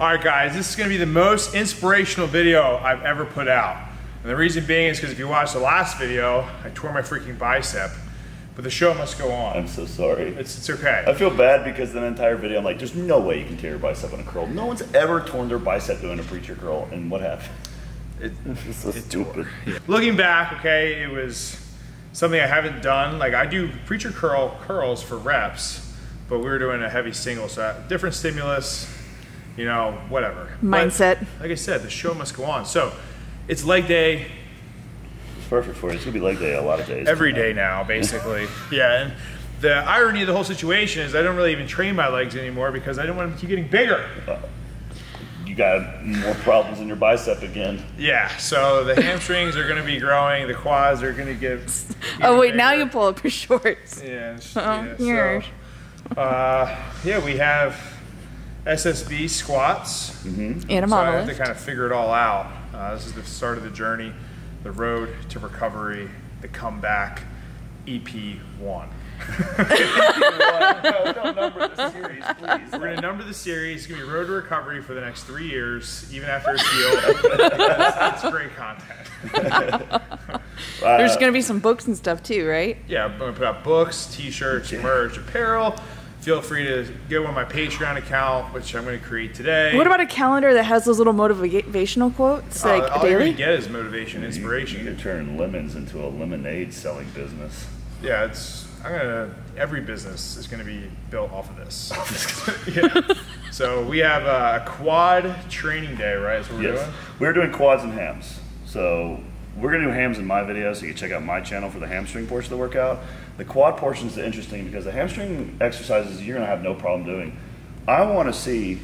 All right guys, this is gonna be the most inspirational video I've ever put out. And the reason being is because if you watched the last video, I tore my freaking bicep. But the show must go on. I'm so sorry. It's okay. I feel bad because the entire video, I'm like, there's no way you can tear your bicep in a curl. No one's ever torn their bicep doing a preacher curl, and what happened? It's so stupid. Looking back, okay, it was something I haven't done. Like I do preacher curls for reps, but we were doing a heavy single, so different stimulus. You know, whatever. Mindset. But, like I said, the show must go on. So, it's leg day. It's perfect for you. It's going to be leg day a lot of days. Every day now, basically. Yeah, and the irony of the whole situation is I don't really even train my legs anymore because I don't want them to keep getting bigger. You got more problems in your bicep again. Yeah, so the hamstrings are going to be growing. The quads are going to get oh, wait, bigger. Now you pull up your shorts. Yeah. Yeah, so, we have SSB squats. Mm-hmm. And a model. So I have to kind of figure it all out. This is the start of the journey, the road to recovery, the comeback, EP1. No, don't number the series, please. We're going to number the series. It's going to be road to recovery for the next 3 years, even after it's healed. That's great content. There's going to be some books and stuff too, right? Yeah, I'm going to put out books, t-shirts, merch, apparel. Feel free to go on my Patreon account, which I'm going to create today. What about a calendar that has those little motivational quotes, like all daily? All you get is motivation, inspiration. You can turn lemons into a lemonade selling business. Yeah, every business is going to be built off of this. Yeah. So we have a quad training day, right? That's what we're doing. We're doing quads and hams. So we're going to do hams in my video, so you can check out my channel for the hamstring portion of the workout. The quad portion is interesting because the hamstring exercises you're going to have no problem doing. I want to see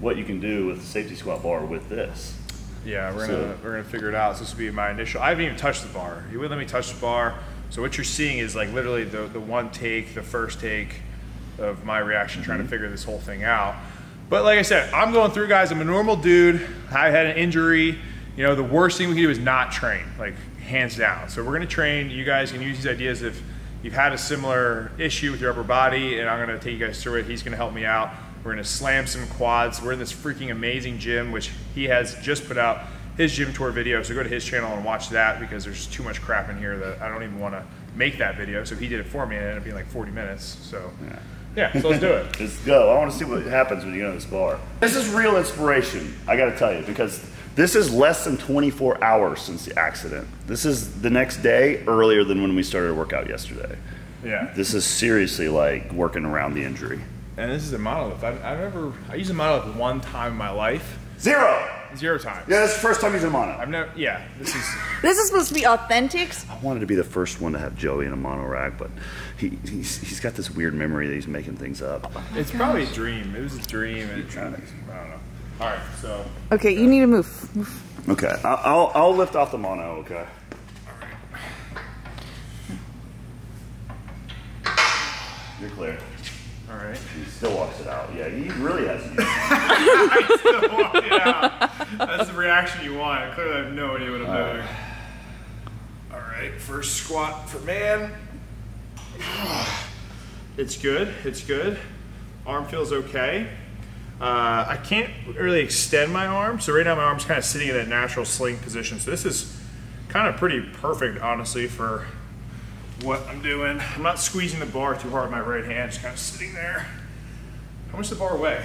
what you can do with the safety squat bar with this. Yeah, we're gonna figure it out. So this will be my initial. I haven't even touched the bar. He wouldn't let me touch the bar. So what you're seeing is like literally the first take of my reaction trying to figure this whole thing out. But like I said, I'm going through, guys. I'm a normal dude. I had an injury. You know, the worst thing we can do is not train, like hands down. So we're gonna train. You guys can use these ideas if you've had a similar issue with your upper body, and I'm gonna take you guys through it. He's gonna help me out. We're gonna slam some quads. We're in this freaking amazing gym, which he has just put out his gym tour video. So go to his channel and watch that because there's too much crap in here that I don't even wanna make that video. So he did it for me and it ended up being like 40 minutes. So yeah so let's do it. Let's go. I wanna see what happens when you go to this bar. This is real inspiration, I gotta tell you, because this is less than 24 hours since the accident. This is the next day earlier than when we started a workout yesterday. Yeah. This is seriously like working around the injury. And this is a monolith. I used a monolith one time in my life. Zero times. Yeah, that's the first time using a mono. I've never, yeah, this is. This is supposed to be authentic. I wanted to be the first one to have Joey in a mono rack, but he's got this weird memory that he's making things up. Oh, it's probably a dream. It was a dream. And I don't know. All right, so. Okay, you need to move. Okay, I'll lift off the mono, okay? All right. You're clear. All right. He still walks it out. Yeah, he really has to use it. I still walk it out. That's the reaction you want. I clearly have no idea what I'm doing. All right, first squat for man. It's good, it's good. Arm feels okay. I can't really extend my arm, so right now my arm's kind of sitting in that natural sling position. So this is kind of pretty perfect, honestly, for what I'm doing. I'm not squeezing the bar too hard with my right hand, just kind of sitting there. How much does the bar weigh?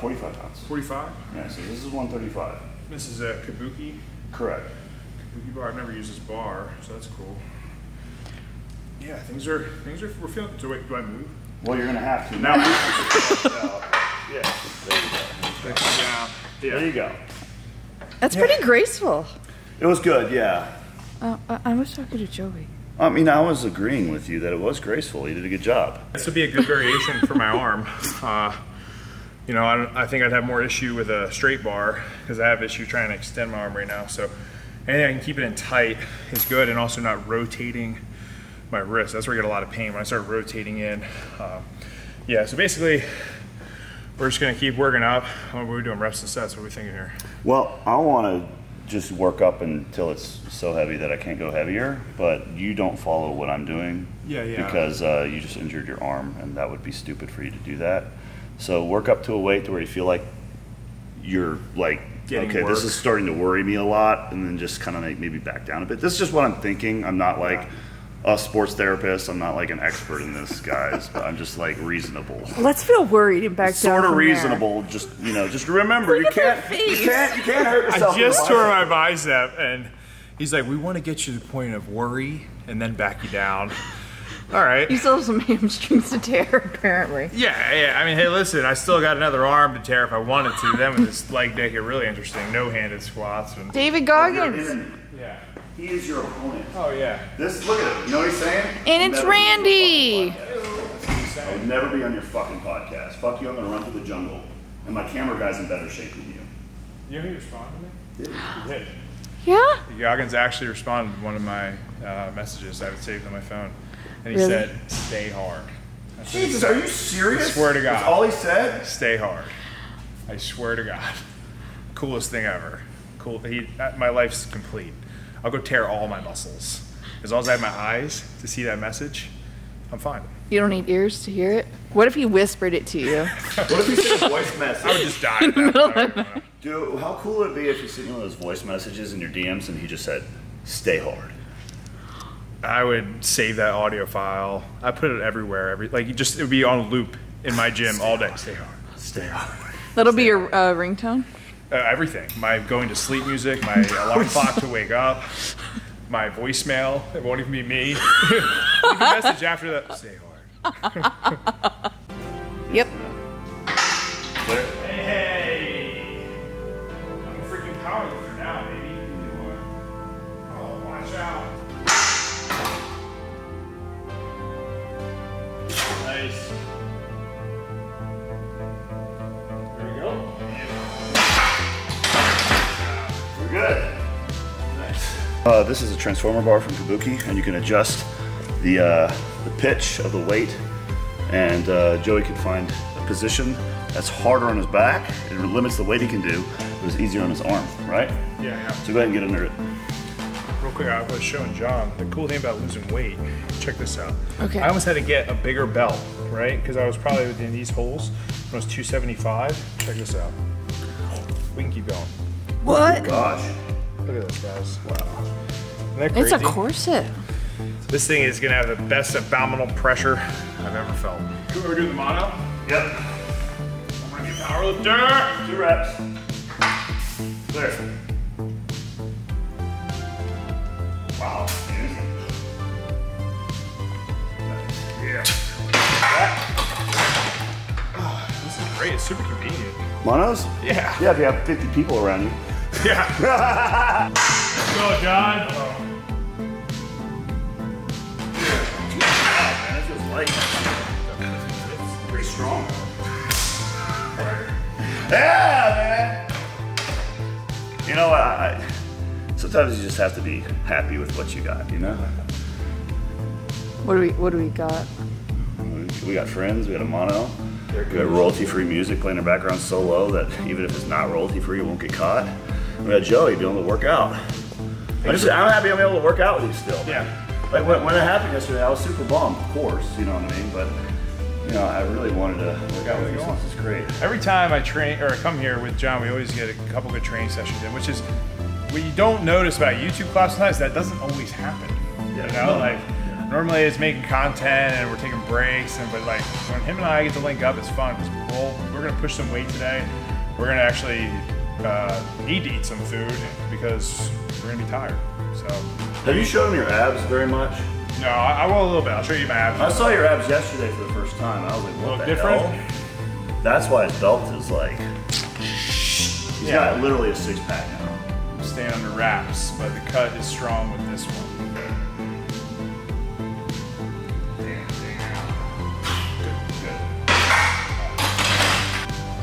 45 pounds. 45? Yeah, so this is 135. This is a Kabuki? Correct. Kabuki bar, I've never used this bar, so that's cool. Yeah, things are we're feeling, so wait, do I move? Well, you're gonna have to. Now. Yeah, there you go. There you go. That's pretty graceful. It was good, yeah. I was talking to Joey. I mean, I was agreeing with you that it was graceful. You did a good job. This would be a good variation for my arm. You know, I think I'd have more issue with a straight bar because I have issue trying to extend my arm right now. So anything I can keep it in tight is good, and also not rotating my wrist. That's where I get a lot of pain when I start rotating in. Yeah, so basically, we're just gonna keep working up. What are we doing, reps and sets? What are we thinking here? Well, I wanna just work up until it's so heavy that I can't go heavier, but you don't follow what I'm doing. Yeah. Because you just injured your arm, and that would be stupid for you to do that. So work up to a weight to where you feel like you're like, okay, work. This is starting to worry me a lot, and then just kind of like maybe back down a bit. This is just what I'm thinking. I'm not like a sports therapist. I'm not like an expert in this, guys, but I'm just like reasonable. Let's feel worried and back down. Sort of reasonable. There. Just, you know, just remember, you can't hurt yourself. I just tore my bicep, and he's like, we want to get you to the point of worry and then back you down. All right. You still have some hamstrings to tear, apparently. Yeah, yeah. I mean, hey, listen, I still got another arm to tear if I wanted to. Then with this leg day here, really interesting. No-handed squats. And David Goggins. Yeah. He is your opponent. Oh, yeah. This, look at it. You know what he's saying? And it's Randy. I would never be on your fucking podcast. Fuck you, I'm going to run through the jungle. And my camera guy's in better shape than you. You know who responded to me? Yeah. You did. Yeah? Goggins actually responded to one of my messages I had saved on my phone. And he said, stay hard. Jesus, are you serious? I swear to God. That's all he said? Stay hard. I swear to God. Coolest thing ever. Cool. My life's complete. I'll go tear all my muscles. As long as I have my eyes to see that message, I'm fine. You don't need ears to hear it? What if he whispered it to you? What if he sent a voice message? I would just die. Dude, how cool would it be if you sent one of those voice messages in your DMs and he just said, stay hard? I would save that audio file. I put it everywhere. It would be on loop in my gym all day. Stay hard. Stay hard. That'll be your ringtone? Everything. My going to sleep music, my alarm clock to wake up, my voicemail. It won't even be me. You can message after that. Stay hard. Yep. Clear. Hey. I'm a freaking powerlifter now, baby. You are. Oh, watch out. Nice. There we go. We're good. Nice. This is a transformer bar from Kabuki, and you can adjust the pitch of the weight. And Joey can find a position that's harder on his back. It limits the weight he can do, but it's easier on his arm, right? Yeah. So go ahead and get under it. Real quick, I was showing John the cool thing about losing weight. Check this out. Okay. I almost had to get a bigger belt, right? Because I was probably within these holes when I was 275. Check this out. We can keep going. What? Oh my gosh. Look at this, guys. Wow. Isn't that crazy? It's a corset. This thing is gonna have the best abdominal pressure I've ever felt. You want to do the mono? Yep. I'm gonna be powerlifter. 2 reps. There. Wow. Yeah. Oh, this is great. It's super convenient. Monos? Yeah. Yeah, if you have 50 people around you. Yeah. Let's go, John. Yeah. Wow, man, that feels light. It's pretty strong. Right. Yeah, man. You know what? Sometimes you just have to be happy with what you got, you know? What do we got? We got Friends, we got a mono, we got royalty-free music playing in the background so low that even if it's not royalty-free, you won't get caught. We got Joey being able to work out. I'm happy I'm able to work out with you still. Yeah. Like when it happened yesterday, I was super bummed, of course, you know what I mean? But you know, I really wanted to work out with you. This is great. Every time I train or I come here with John, we always get a couple good training sessions in, which is what you don't notice about YouTube class nights. That doesn't always happen. Yeah, you know, normally it's making content and we're taking breaks, but like when him and I get to link up, it's fun. We're gonna push some weight today. We're gonna actually need to eat some food because we're gonna be tired. So, have you shown your abs very much? No, I will a little bit. I'll show you my abs. I saw your abs yesterday for the first time. I was like, what the hell? That's why his belt is like. He's got literally a 6-pack now. I'm staying under wraps, but the cut is strong with this one.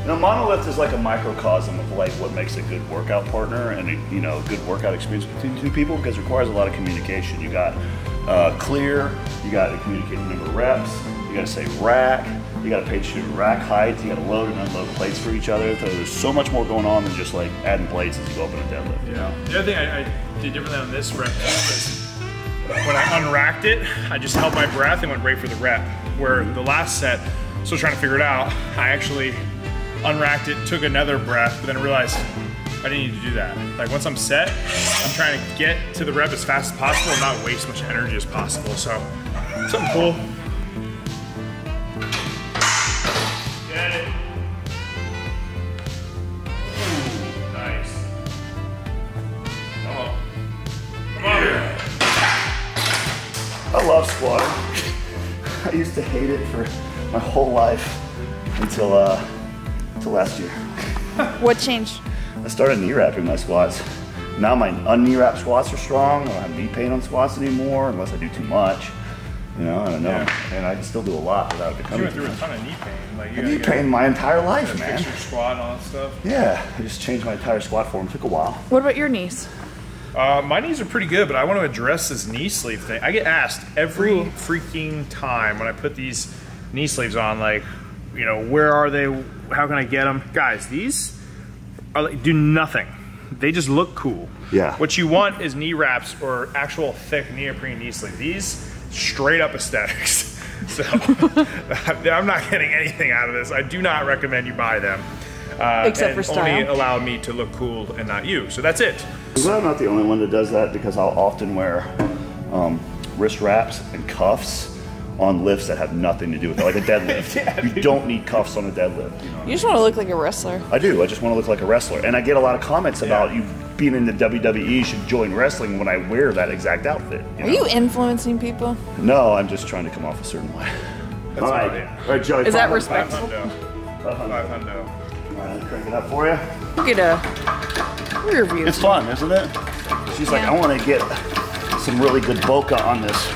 You know, monolift is like a microcosm of like what makes a good workout partner and a, you know, a good workout experience between two people, because it requires a lot of communication. You got clear, you got to communicate the number of reps, you got to say rack, you got to pay shoot rack heights, you got to load and unload plates for each other. So there's so much more going on than just like adding plates as you go up in a deadlift. Yeah. The other thing I did differently on this rep was when I unracked it, I just held my breath and went right for the rep. Where the last set, still trying to figure it out, I actually unracked it, took another breath, but then I realized I didn't need to do that. Like once I'm set, I'm trying to get to the rep as fast as possible and not waste as much energy as possible. So something cool. Get it. Ooh, nice. Come on. Come on. I love squatting. I used to hate it for my whole life until last year. What changed? I started knee wrapping my squats. Now my un-knee wrap squats are strong. I don't have knee pain on squats anymore unless I do too much. You know, I don't know. Yeah. And I can still do a lot without becoming. You went through a ton of knee pain. Like you knee pain my entire life, man. Fix your squat and all that stuff. Yeah, I just changed my entire squat form. It took a while. What about your knees? My knees are pretty good, but I want to address this knee sleeve thing. I get asked every freaking time when I put these knee sleeves on, like, you know, where are they? How can I get them? Guys, these are like, do nothing. They just look cool. Yeah. What you want is knee wraps or actual thick neoprene knee sleeves. These straight up aesthetics. So I'm not getting anything out of this. I do not recommend you buy them. Except for style. Only allow me to look cool and not you. So that's it. I'm glad I'm not the only one that does that because I'll often wear wrist wraps and cuffs on lifts that have nothing to do with it, like a deadlift. Yeah, you don't need cuffs on a deadlift. You know, you just want to look like a wrestler. I do. I just want to look like a wrestler. And I get a lot of comments about you being in the WWE, you should join wrestling when I wear that exact outfit. You know? Are you influencing people? No, I'm just trying to come off a certain way. That's all right, Joey. Is that respectful? 500. All right, crank it up for you. Look at a rear view. It's fun, isn't it? She's like, I want to get some really good bokeh on this.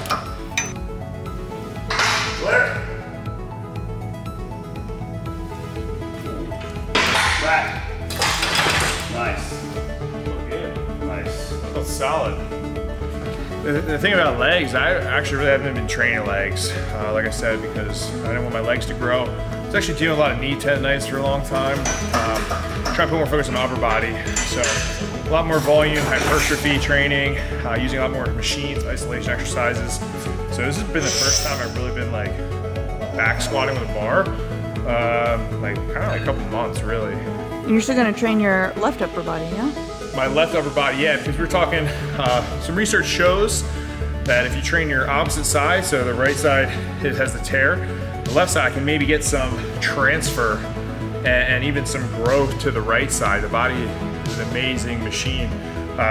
Solid. The thing about legs, I actually really haven't been training legs, like I said, because I didn't want my legs to grow. I was actually doing a lot of knee tendonitis for a long time. Trying to put more focus on upper body, so a lot more volume, hypertrophy training, using a lot more machines, isolation exercises. So this has been the first time I've really been like back squatting with a bar, like kind of like a couple months really. And you're still going to train your left upper body, yeah? My left upper body, yeah, because we're talking, some research shows that if you train your opposite side, so the right side, it has the tear, the left side can maybe get some transfer and even some growth to the right side. The body is an amazing machine.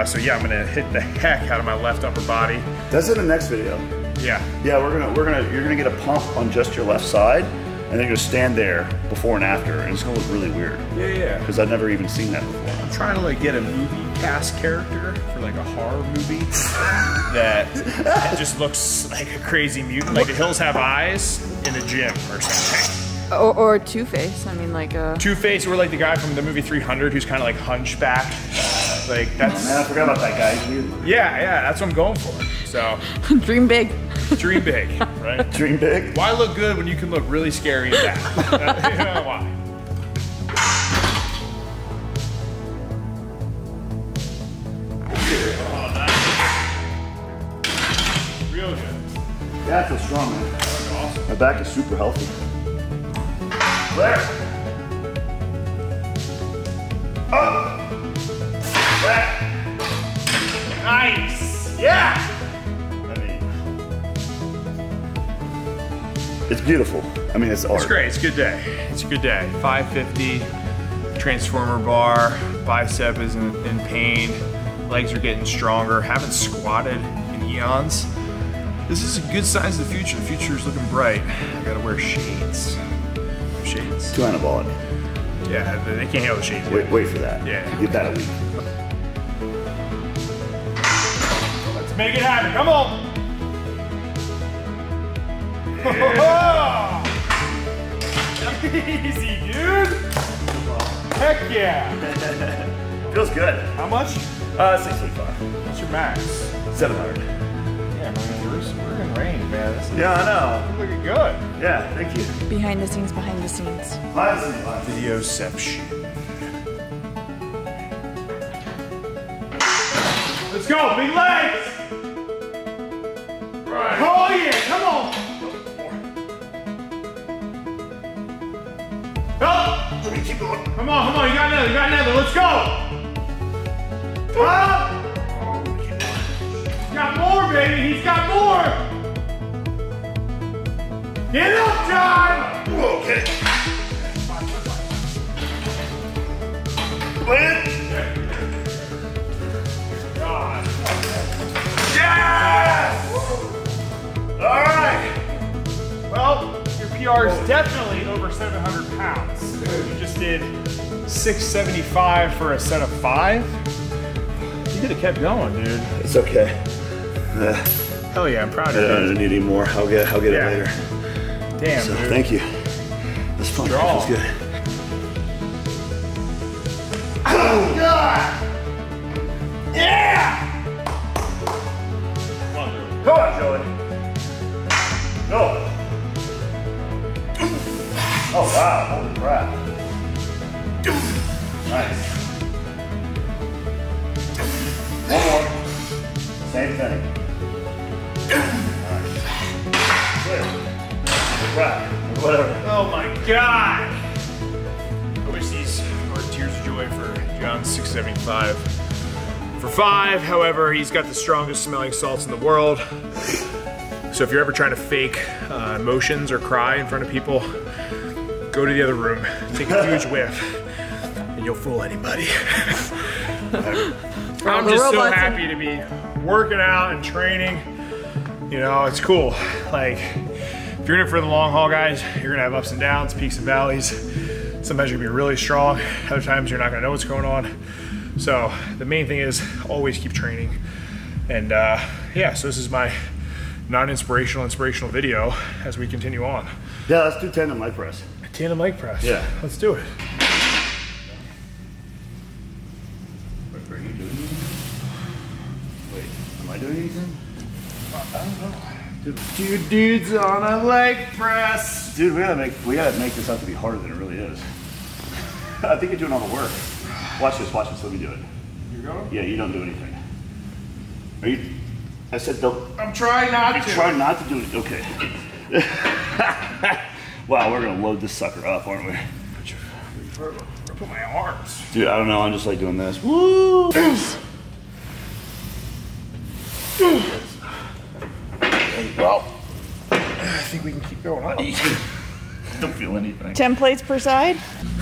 So yeah, I'm gonna hit the heck out of my left upper body. That's in the next video. Yeah. Yeah, you're gonna get a pump on just your left side, and then you'll stand there before and after, and it's gonna look really weird. Yeah, yeah. Because I've never even seen that before. I'm trying to like get a movie cast character for like a horror movie that just looks like a crazy mutant. Like the Hills Have Eyes in a gym or something. Or Two-Face, I mean like a... Two-Face, or like the guy from the movie 300 who's kind of like hunchback. Like that's... Oh, man, I forgot about that guy. Yeah, yeah, that's what I'm going for, so. Dream big. Dream big, right? Dream big. Why look good when you can look really scary and bad? You know why? Oh, nice. Real good. Yeah, I feel strong, man. That was awesome. My back is super healthy. Left. Up. Left. Nice. Yeah. It's beautiful. I mean, it's art. It's great. It's a good day. It's a good day. 550, transformer bar, bicep is in pain, legs are getting stronger, haven't squatted in eons. This is a good sign of the future. The future is looking bright. I gotta wear shades. Shades. Too anabolic. Yeah, they can't handle the shades. Wait for that. Yeah. Get that a week. Let's make it happen. Come on. Yeah. Easy, dude. Heck yeah. Feels good. How much? 625. What's your max? 700. Yeah, we're in range, man. This is, yeah, I know. Looking good. Yeah, thank you. Behind the scenes, behind the scenes. Videoception. Let's go, big legs. Right. Oh yeah, come on. Go! Keep going. Come on, you got another, let's go. Up. He's got more, baby, he's got more. Get up, John. Okay. Win. Yes! All right. Well, your PR is definitely over 700 pounds. You just did 675 for a set of 5. You could have kept going, dude. It's okay. Hell yeah, I'm proud of you. I don't need any more. I'll get it later. Damn, so, dude. Thank you. That's fun. That's good. Oh, God! Yeah! Come on, Joey. No. Oh, wow. Holy crap. Nice. One more. Same thing. Nice. Crap. Whatever. Oh, my God. I wish these were tears of joy for John 675. For 5, however, he's got the strongest smelling salts in the world. So if you're ever trying to fake emotions or cry in front of people, go to the other room, take a huge whiff, and you'll fool anybody. I'm just so happy to be working out and training. You know, it's cool. Like, if you're in it for the long haul, guys, you're gonna have ups and downs, peaks and valleys. Sometimes you're gonna be really strong, other times you're not gonna know what's going on. So the main thing is always keep training. And yeah, so this is my non-inspirational video as we continue on. Yeah, let's do tandem leg press. Tandem leg press. Yeah. Let's do it. Wait, are you doing anything? Wait, am I doing anything? I don't know. Dude, 2 dudes on a leg press. Dude, we gotta make this out to be harder than it really is. I think you're doing all the work. Watch this, let me do it. You go? Yeah, you don't do anything. Are you? I said don't. I'm trying not to. Try not to do it, okay. Wow, we're gonna load this sucker up, aren't we? Where do I put my arms? Dude, I don't know, I'm just like doing this. Woo! Well, I think we can keep going, honey. I don't feel anything. 10 plates per side?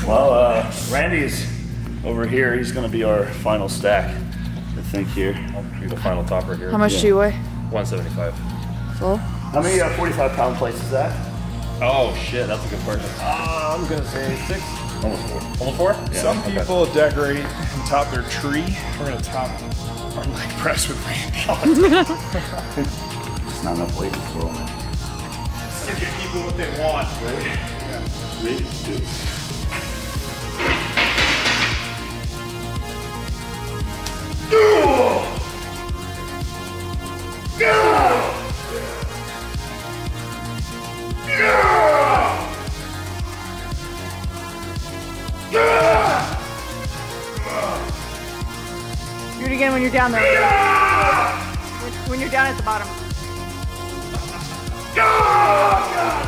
Well, Randy's over here, he's gonna be our final stack, I think here. I'll do the final topper here. How much do you weigh? 175. Full? How many 45-pound plates is that? Oh shit, that's a good question. I'm gonna say 6. Almost 4. Almost 4? Yeah, some people decorate and top their tree. We're gonna top our leg press with Randy. It's not enough weight in this world. Give your people what they want, right? Yeah. 3, 2. Do it again when you're down there. When you're down at the bottom. Come on!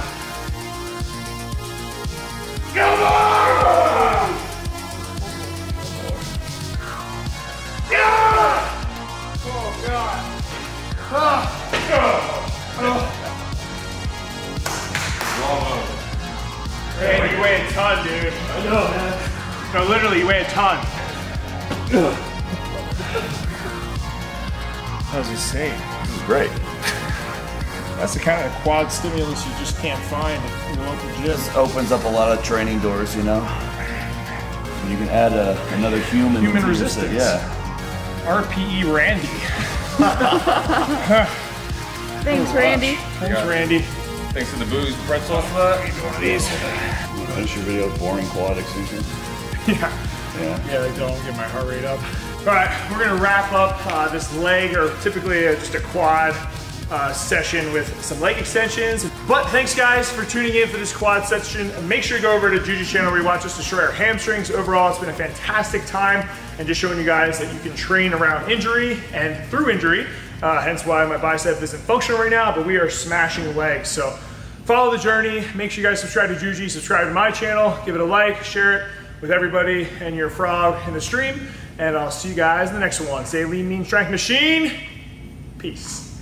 Hey, you weigh a ton, dude. I know, man. No, literally, you weigh a ton. That was insane. This is great. That's the kind of quad stimulus you just can't find in the local gym. This opens up a lot of training doors, you know. And you can add another human resistance. Yeah. RPE Randy. Thanks, Randy. Thanks, Randy. Thanks for the booze, pretzel. One of these. Finish your video, boring quad extension. Yeah, they don't get my heart rate up. All right, we're gonna wrap up this leg, or typically just a quad session with some leg extensions. But thanks, guys, for tuning in for this quad session. Make sure you go over to Juju's channel where you watch us destroy our hamstrings. Overall, it's been a fantastic time, and just showing you guys that you can train around injury and through injury. Hence why my bicep isn't functional right now, but we are smashing legs. So Follow the journey. Make sure you guys subscribe to Juji, subscribe to my channel, give it a like, share it with everybody and your frog in the stream. And I'll see you guys in the next one. Stay lean, mean, strength machine. Peace.